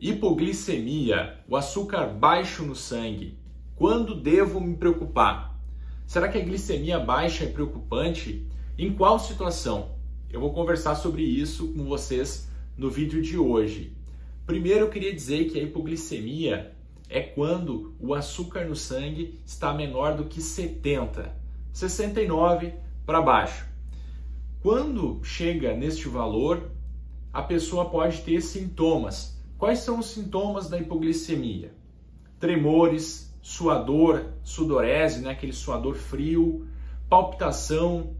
Hipoglicemia, o açúcar baixo no sangue. Quando devo me preocupar? Será que a glicemia baixa é preocupante? Em qual situação? Eu vou conversar sobre isso com vocês no vídeo de hoje. Primeiro eu queria dizer que a hipoglicemia é quando o açúcar no sangue está menor do que 70, 69 para baixo. Quando chega neste valor, a pessoa pode ter sintomas. Quais são os sintomas da hipoglicemia? Tremores, suador, sudorese, né? Aquele suador frio, palpitação,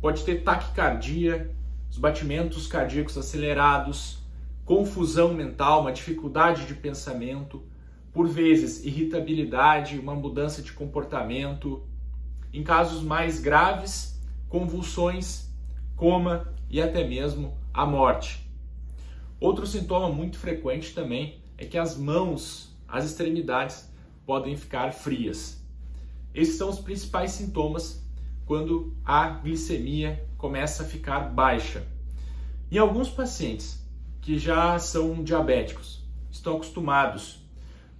pode ter taquicardia, os batimentos cardíacos acelerados, confusão mental, uma dificuldade de pensamento, por vezes irritabilidade, uma mudança de comportamento. Em casos mais graves, convulsões, coma e até mesmo a morte. Outro sintoma muito frequente também é que as mãos, as extremidades, podem ficar frias. Esses são os principais sintomas quando a glicemia começa a ficar baixa. Em alguns pacientes que já são diabéticos, estão acostumados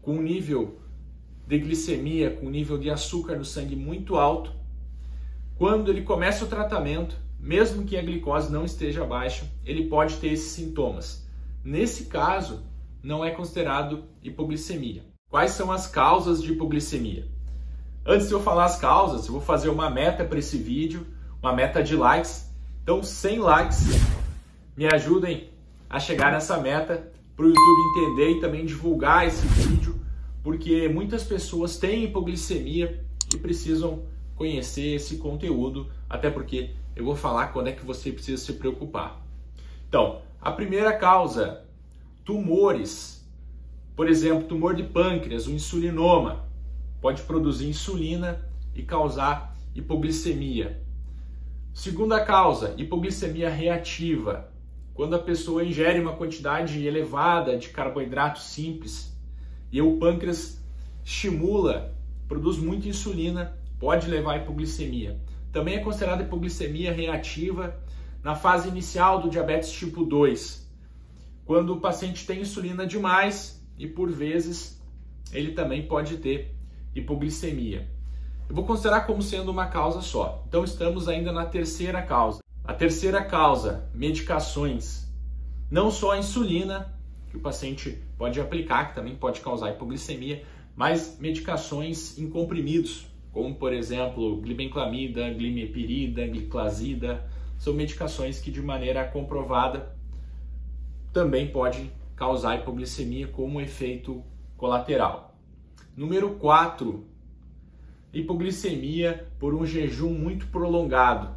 com um nível de glicemia, com um nível de açúcar no sangue muito alto, quando ele começa o tratamento, mesmo que a glicose não esteja baixa, ele pode ter esses sintomas. Nesse caso, não é considerado hipoglicemia. Quais são as causas de hipoglicemia? Antes de eu falar as causas, eu vou fazer uma meta para esse vídeo, uma meta de likes. Então, 100 likes me ajudem a chegar nessa meta para o YouTube entender e também divulgar esse vídeo, porque muitas pessoas têm hipoglicemia e precisam conhecer esse conteúdo, até porque eu vou falar quando é que você precisa se preocupar. Então, a primeira causa, tumores. Por exemplo, tumor de pâncreas, o insulinoma, pode produzir insulina e causar hipoglicemia. Segunda causa, hipoglicemia reativa. Quando a pessoa ingere uma quantidade elevada de carboidrato simples e o pâncreas estimula, produz muita insulina, pode levar a hipoglicemia. Também é considerada hipoglicemia reativa na fase inicial do diabetes tipo 2, quando o paciente tem insulina demais e, por vezes, ele também pode ter hipoglicemia. Eu vou considerar como sendo uma causa só. Então, estamos ainda na terceira causa. A terceira causa, medicações. Não só a insulina, que o paciente pode aplicar, que também pode causar hipoglicemia, mas medicações em comprimidos, como, por exemplo, glibenclamida, glimepirida, gliclazida, são medicações que, de maneira comprovada, também podem causar hipoglicemia como efeito colateral. Número 4, hipoglicemia por um jejum muito prolongado.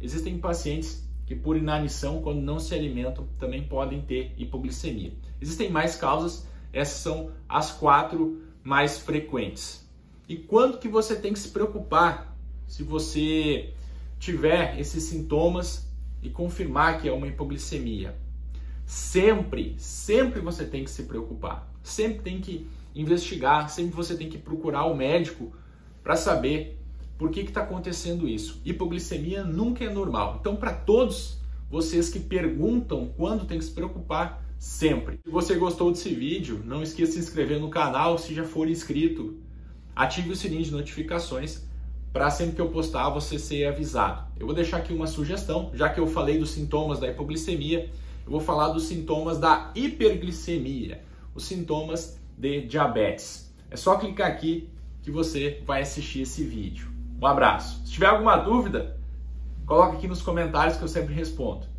Existem pacientes que, por inanição, quando não se alimentam, também podem ter hipoglicemia. Existem mais causas, essas são as 4 mais frequentes. E quando que você tem que se preocupar se você tiver esses sintomas e confirmar que é uma hipoglicemia? Sempre, sempre você tem que se preocupar. Sempre tem que investigar, sempre você tem que procurar o médico para saber por que está acontecendo isso. Hipoglicemia nunca é normal. Então, para todos vocês que perguntam quando tem que se preocupar, sempre. Se você gostou desse vídeo, não esqueça de se inscrever no canal se já for inscrito. Ative o sininho de notificações para sempre que eu postar você ser avisado. Eu vou deixar aqui uma sugestão, já que eu falei dos sintomas da hipoglicemia, eu vou falar dos sintomas da hiperglicemia, os sintomas de diabetes. É só clicar aqui que você vai assistir esse vídeo. Um abraço. Se tiver alguma dúvida, coloca aqui nos comentários que eu sempre respondo.